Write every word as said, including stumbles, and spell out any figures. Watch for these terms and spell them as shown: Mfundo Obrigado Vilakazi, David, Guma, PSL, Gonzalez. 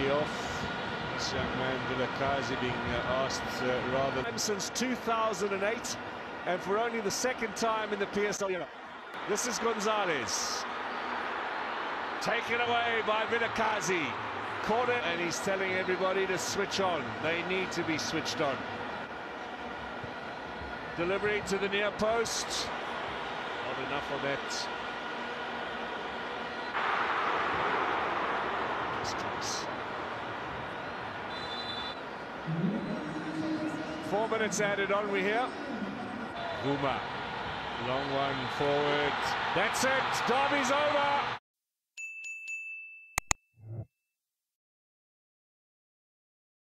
really off. This young man, Vilakazi, being uh, asked uh, rather... ...since two thousand eight, and for only the second time in the P S L. This is Gonzalez. Taken away by Vilakazi. Caught it, and he's telling everybody to switch on. They need to be switched on. Delivery to the near post. Not enough of that. Four minutes added on, we hear. Guma. Long one forward. That's it. Derby's over.